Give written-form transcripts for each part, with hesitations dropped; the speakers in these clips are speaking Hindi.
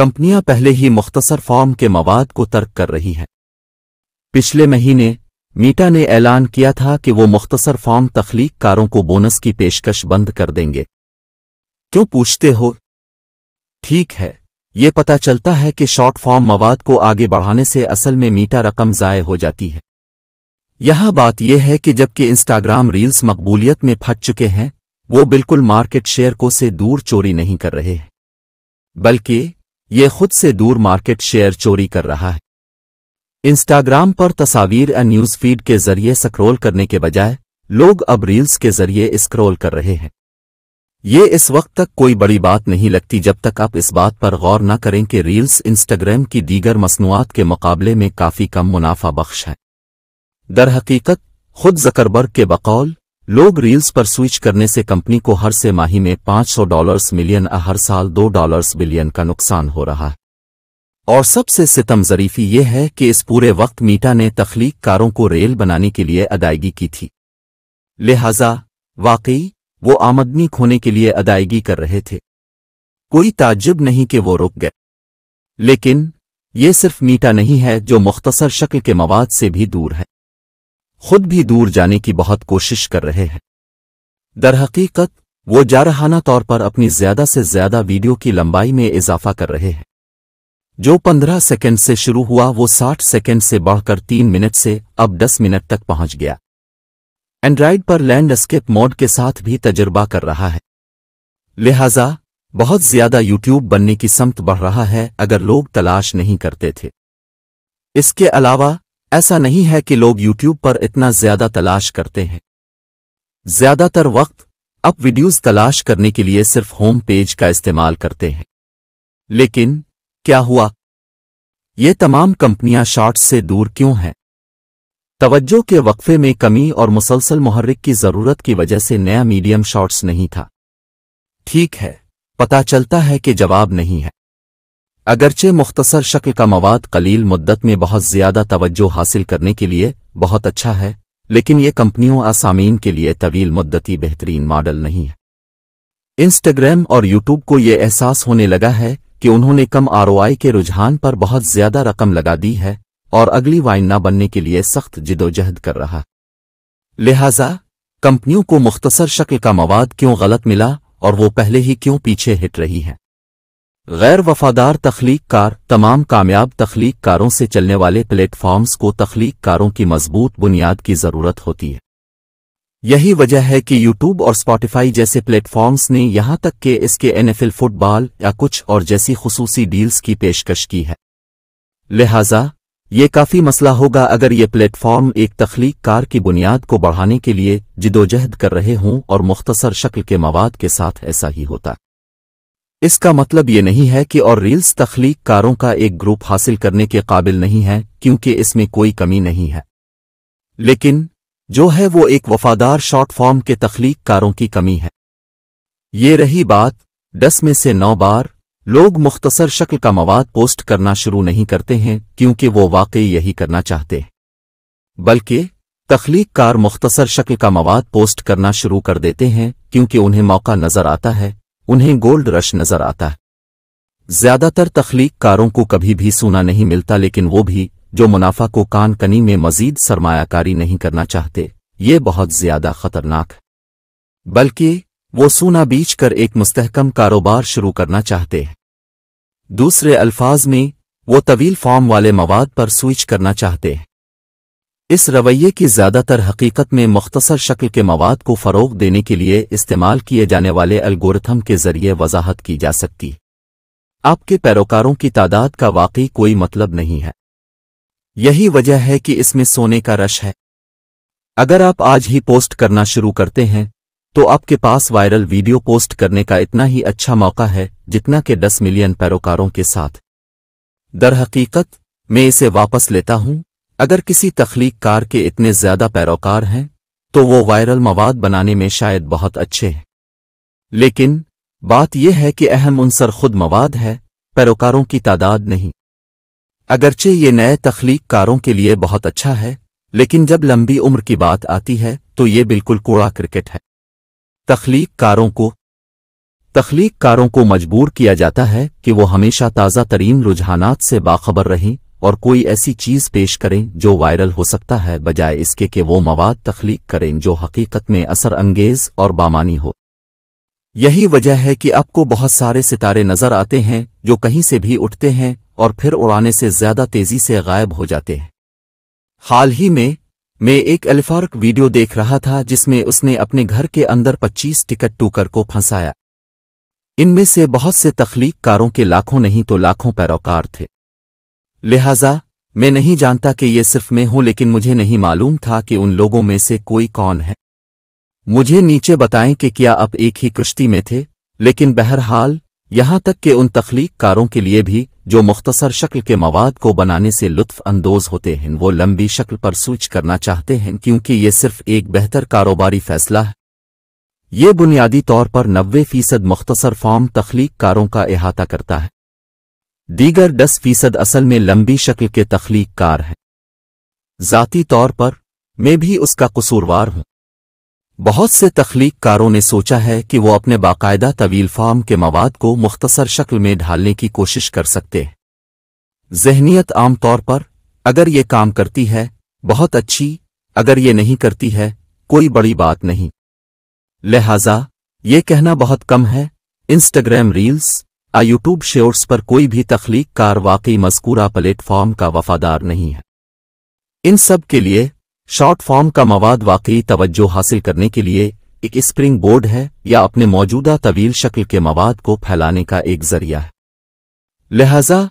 कंपनियां पहले ही मुख्तसर फॉर्म के मवाद को तर्क कर रही हैं। पिछले महीने मेटा ने ऐलान किया था कि वो मुख्तसर फॉर्म तख्लीककारों को बोनस की पेशकश बंद कर देंगे। क्यों पूछते हो? ठीक है, ये पता चलता है कि शॉर्ट फॉर्म मवाद को आगे बढ़ाने से असल में मेटा रकम ज़ाय हो जाती है। यह बात यह है कि जबकि इंस्टाग्राम रील्स मकबूलियत में फंस चुके हैं, वो बिल्कुल मार्केट शेयर को से दूर चोरी नहीं कर रहे हैं, बल्कि ये खुद से दूर मार्केट शेयर चोरी कर रहा है। इंस्टाग्राम पर तस्वीर या न्यूज़ फीड के जरिए स्क्रॉल करने के बजाय लोग अब रील्स के जरिए स्क्रॉल कर रहे हैं। ये इस वक्त तक कोई बड़ी बात नहीं लगती जब तक आप इस बात पर गौर न करें कि रील्स इंस्टाग्राम की दीगर मसनूआत के मुकाबले में काफ़ी कम मुनाफा बख्श है। दरहकीकत खुद ज़करबर्ग के बकौल, लोग रील्स पर स्विच करने से कंपनी को हर से माही में $500 मिलियन हर साल $2 बिलियन का नुकसान हो रहा है। और सबसे सितम ज़रीफ़ी यह है कि इस पूरे वक्त मेटा ने तख्लीककारों को रेल बनाने के लिए अदायगी की थी, लिहाजा वाकई वो आमदनी खोने के लिए अदायगी कर रहे थे। कोई ताज्जुब नहीं कि वो रुक गए। लेकिन ये सिर्फ मेटा नहीं है जो मुख्तसर शक्ल के मवाद से भी दूर है, खुद भी दूर जाने की बहुत कोशिश कर रहे हैं। दरहकीकत वो जारहाना तौर पर अपनी ज़्यादा से ज़्यादा वीडियो की लंबाई में इजाफा कर रहे हैं। जो 15 सेकंड से शुरू हुआ वो 60 सेकंड से बढ़कर 3 मिनट से अब 10 मिनट तक पहुंच गया। एंड्राइड पर लैंडस्केप मोड के साथ भी तजुर्बा कर रहा है, लिहाजा बहुत ज़्यादा यूट्यूब बनने की समत बढ़ रहा है अगर लोग तलाश नहीं करते थे। इसके अलावा ऐसा नहीं है कि लोग YouTube पर इतना ज़्यादा तलाश करते हैं। ज़्यादातर वक्त अप वीडियोज़ तलाश करने के लिए सिर्फ होम पेज का इस्तेमाल करते हैं। लेकिन क्या हुआ? ये तमाम कंपनियां शॉर्ट्स से दूर क्यों हैं? तवज्जो के वक्फे में कमी और मुसलसल मुहर्रिक की ज़रूरत की वजह से नया मीडियम शॉर्ट्स नहीं था। ठीक है, पता चलता है कि जवाब नहीं है। अगरचे मुख्तसर शक्ल का मवाद कलील मुद्दत में बहुत ज़्यादा तवज्जो हासिल करने के लिए बहुत अच्छा है, लेकिन ये कंपनियों आसामीन के लिए तवील मुद्दती बेहतरीन मॉडल नहीं है। इंस्टाग्राम और यूट्यूब को ये एहसास होने लगा है कि उन्होंने कम आरओआई के रुझान पर बहुत ज़्यादा रकम लगा दी है और अगली वाइन न बनने के लिए सख्त जिदोजहद कर रहा है। लिहाजा कंपनियों को मुख्तसर शक्ल का मवाद क्यों गलत मिला और वो पहले ही क्यों पीछे हिट रही हैं? गैर वफादार तख्लीककार तमाम कामयाब तख्लीककारों से चलने वाले प्लेटफॉर्म्स को तख्लीककारों की मजबूत बुनियाद की ज़रूरत होती है। यही वजह है कि यूट्यूब और स्पॉटिफाई जैसे प्लेटफॉर्म्स ने यहाँ तक कि इसके NFL फुटबॉल या कुछ और जैसी खुसूसी डील्स की पेशकश की है। लिहाजा ये काफ़ी मसला होगा अगर ये प्लेटफॉर्म एक तख्लीककार की बुनियाद को बढ़ाने के लिए जिदोजहद कर रहे हों और मुख्तसर शक्ल के मवाद के साथ ऐसा ही होता। इसका मतलब ये नहीं है कि और रील्स तख्लीककारों का एक ग्रुप हासिल करने के काबिल नहीं है क्योंकि इसमें कोई कमी नहीं है, लेकिन जो है वो एक वफादार शॉर्ट फॉर्म के तख्लीककारों की कमी है। ये रही बात, 10 में से 9 बार लोग मुख्तसर शक्ल का मवाद पोस्ट करना शुरू नहीं करते हैं क्योंकि वो वाकई यही करना चाहते हैं, बल्कि तख्लीककार मुख्तसर शक्ल का मवाद पोस्ट करना शुरू कर देते हैं क्योंकि उन्हें मौका नज़र आता है, उन्हें गोल्ड रश नज़र आता है। ज़्यादातर तख्लीककारों को कभी भी सुना नहीं मिलता, लेकिन वो भी जो मुनाफा को कानकनी में मज़ीद सरमायाकारी नहीं करना चाहते। ये बहुत ज़्यादा ख़तरनाक है, बल्कि वो सुना बीच कर एक मुस्तहकम कारोबार शुरू करना चाहते हैं। दूसरे अल्फाज में वो तवील फॉर्म वाले मवाद पर स्विच करना चाहते हैं। इस रवैये की ज़्यादातर हकीकत में मुख्तसर शक्ल के मवाद को फ़रोग देने के लिए इस्तेमाल किए जाने वाले एल्गोरिथम के ज़रिए वजाहत की जा सकती है। आपके पैरोकारों की तादाद का वाकई कोई मतलब नहीं है। यही वजह है कि इसमें सोने का रश है। अगर आप आज ही पोस्ट करना शुरू करते हैं तो आपके पास वायरल वीडियो पोस्ट करने का इतना ही अच्छा मौका है जितना कि 10 मिलियन पैरोकारों के साथ। दरहकीकत मैं इसे वापस लेता हूँ। अगर किसी तख्लीककार के इतने ज़्यादा पैरोकार हैं तो वो वायरल मवाद बनाने में शायद बहुत अच्छे हैं, लेकिन बात यह है कि अहम उनसर खुद मवाद है, पैरोकारों की तादाद नहीं। अगरचे ये नए तख्लीककारों के लिए बहुत अच्छा है, लेकिन जब लंबी उम्र की बात आती है तो ये बिल्कुल कूड़ा क्रिकेट है। तख्लीककारों को तख्लीक कारों को मजबूर किया जाता है कि वो हमेशा ताज़ा तरीन रुझानात से बाखबर रहें और कोई ऐसी चीज़ पेश करें जो वायरल हो सकता है, बजाय इसके कि वो मवाद तख्लीक करें जो हकीकत में असर अंगेज़ और बामानी हो। यही वजह है कि आपको बहुत सारे सितारे नज़र आते हैं जो कहीं से भी उठते हैं और फिर उड़ाने से ज़्यादा तेज़ी से गायब हो जाते हैं। हाल ही में मैं एक एल्फार्क वीडियो देख रहा था जिसमें उसने अपने घर के अंदर 25 टिकट टूकर को फंसाया। इनमें से बहुत से तख्लीक कारों के लाखों नहीं तो लाखों पैरोकार थे। लिहाजा मैं नहीं जानता कि ये सिर्फ मैं हूं, लेकिन मुझे नहीं मालूम था कि उन लोगों में से कोई कौन है। मुझे नीचे बताएं कि क्या आप एक ही कश्ती में थे, लेकिन बहरहाल यहां तक कि उन तख्लीक कारों के लिए भी जो मुख्तसर शक्ल के मवाद को बनाने से लुत्फ़अंदोज़ होते हैं, वो लंबी शक्ल पर सोच करना चाहते हैं क्योंकि ये सिर्फ एक बेहतर कारोबारी फैसला है। ये बुनियादी तौर पर 90% मुख्तसर फॉर्म तख्लीक कारों का अहाता करता है। दीगर 10% असल में लंबी शक्ल के तख्लीक कार हैं। ज़ाती तौर पर मैं भी उसका कसूरवार हूं। बहुत से तख्लीक कारों ने सोचा है कि वो अपने बाकायदा तवील फॉर्म के मवाद को मुख्तसर शक्ल में ढालने की कोशिश कर सकते हैं। जहनीत आम तौर पर अगर ये काम करती है बहुत अच्छी, अगर ये नहीं करती है कोई बड़ी बात नहीं। लिहाजा ये कहना बहुत कम है इंस्टाग्राम रील्स या यूट्यूब शॉर्ट्स पर कोई भी तख्लीक कार वाकई मज़कूरा प्लेटफॉर्म का वफादार नहीं है। इन सब के लिए शॉर्ट फॉर्म का मवाद वाकई तवज्जो हासिल करने के लिए एक स्प्रिंग बोर्ड है या अपने मौजूदा तवील शक्ल के मवाद को फैलाने का एक जरिया है। लिहाजा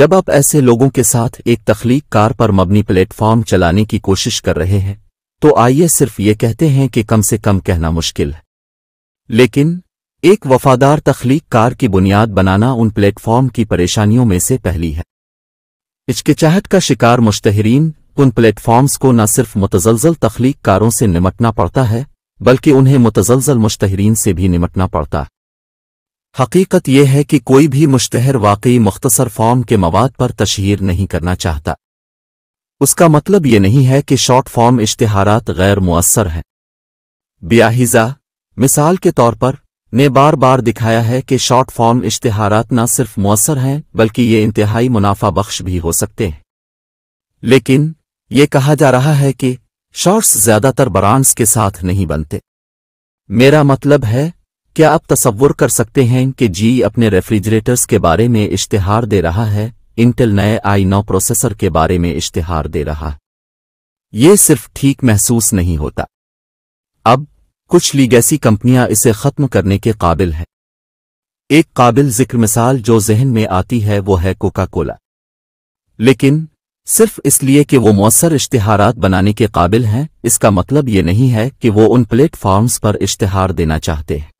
जब आप ऐसे लोगों के साथ एक तख्लीक कार पर मबनी प्लेटफॉर्म चलाने की कोशिश कर रहे हैं तो आइए सिर्फ ये कहते हैं कि कम से कम कहना मुश्किल है, लेकिन एक वफादार तख्लीक कार की बुनियाद बनाना उन प्लेटफॉर्म की परेशानियों में से पहली है। हिचकिचाहट का शिकार मुश्तहरीन उन प्लेटफॉर्म्स को न सिर्फ मुतज़लज़ल तख्लीक कारों से निमटना पड़ता है बल्कि उन्हें मुतज़लज़ल मुश्तहरीन से भी निमटना पड़ता है। हकीकत यह है कि कोई भी मुश्तहर वाकई मुख्तसर फॉर्म के मवाद पर तशहीर नहीं करना चाहता। उसका मतलब ये नहीं है कि शॉर्ट फॉर्म इश्तिहारात गैर मुअस्सर हैं। ब्याहिज़ा मिसाल के तौर पर ने बार बार दिखाया है कि शॉर्ट फॉर्म इश्तिहारात न सिर्फ मुअस्सर हैं बल्कि ये इंतहाई मुनाफा बख्श भी हो सकते हैं। लेकिन ये कहा जा रहा है कि शॉर्ट्स ज़्यादातर ब्रांड्स के साथ नहीं बनते। मेरा मतलब है, क्या आप तसव्वुर कर सकते हैं कि जी अपने रेफ्रिजरेटर्स के बारे में इश्तिहार दे रहा है, इंटेल नए i9 प्रोसेसर के बारे में इश्तिहार दे रहा है। ये सिर्फ ठीक महसूस नहीं होता। अब कुछ लीगेसी कंपनियां इसे ख़त्म करने के काबिल हैं। एक काबिल जिक्र मिसाल जो जहन में आती है वो है कोका कोला, लेकिन सिर्फ इसलिए कि वो मौसर इश्तिहारात बनाने के काबिल हैं इसका मतलब ये नहीं है कि वो उन प्लेटफॉर्म्स पर इश्तिहार देना चाहते हैं।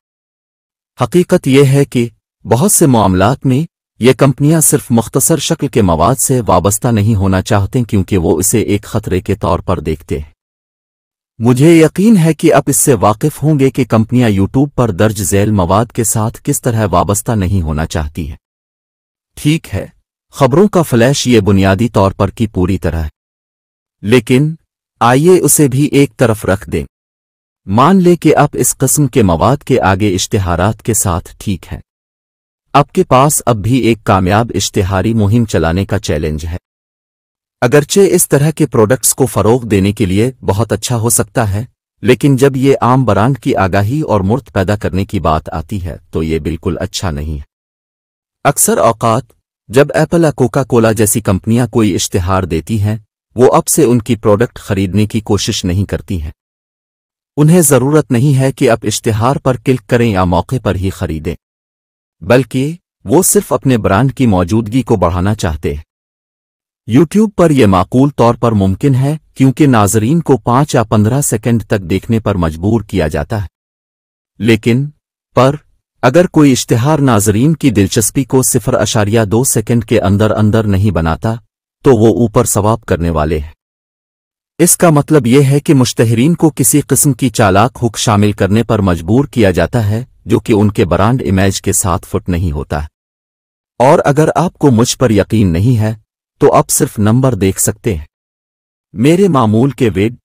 हकीकत यह है कि बहुत से मामलात में ये कंपनियां सिर्फ मुख्तसर शक्ल के मवाद से वाबस्ता नहीं होना चाहते क्योंकि वो इसे एक ख़तरे के तौर पर देखते हैं। मुझे यकीन है कि आप इससे वाकिफ़ होंगे कि कंपनियां यूट्यूब पर दर्ज झेल मवाद के साथ किस तरह वाबस्ता नहीं होना चाहती हैं। ठीक है, खबरों का फ्लैश ये बुनियादी तौर पर की पूरी तरह है, लेकिन आइए उसे भी एक तरफ रख दें। मान लें कि आप इस किस्म के मवाद के आगे इश्तिहारात के साथ ठीक हैं। आपके पास अब भी एक कामयाब इश्तिहारी मुहिम चलाने का चैलेंज है। अगरचे इस तरह के प्रोडक्ट्स को फ़रोग देने के लिए बहुत अच्छा हो सकता है, लेकिन जब ये आम ब्रांड की आगाही और मूर्त पैदा करने की बात आती है तो ये बिल्कुल अच्छा नहीं है। अक्सर औकात जब एप्पल या कोका कोला जैसी कंपनियां कोई इश्तिहार देती हैं वो अब से उनकी प्रोडक्ट खरीदने की कोशिश नहीं करती हैं। उन्हें ज़रूरत नहीं है कि आप इश्तिहार पर क्लिक करें या मौके पर ही खरीदें, बल्कि वो सिर्फ अपने ब्रांड की मौजूदगी को बढ़ाना चाहते हैं। यूट्यूब पर यह माकूल तौर पर मुमकिन है क्योंकि नाजरीन को 5 या 15 सेकेंड तक देखने पर मजबूर किया जाता है, लेकिन पर अगर कोई इश्तिहार नाजरीन की दिलचस्पी को 0.2 सेकंड के अंदर अंदर नहीं बनाता तो वो ऊपर सवाब करने वाले हैं। इसका मतलब यह है कि मुश्तहरीन को किसी किस्म की चालाक हुक शामिल करने पर मजबूर किया जाता है जो कि उनके ब्रांड इमेज के साथ फिट नहीं होता है। और अगर आपको मुझ पर यकीन नहीं है तो आप सिर्फ नंबर देख सकते हैं। मेरे मामूल के वेब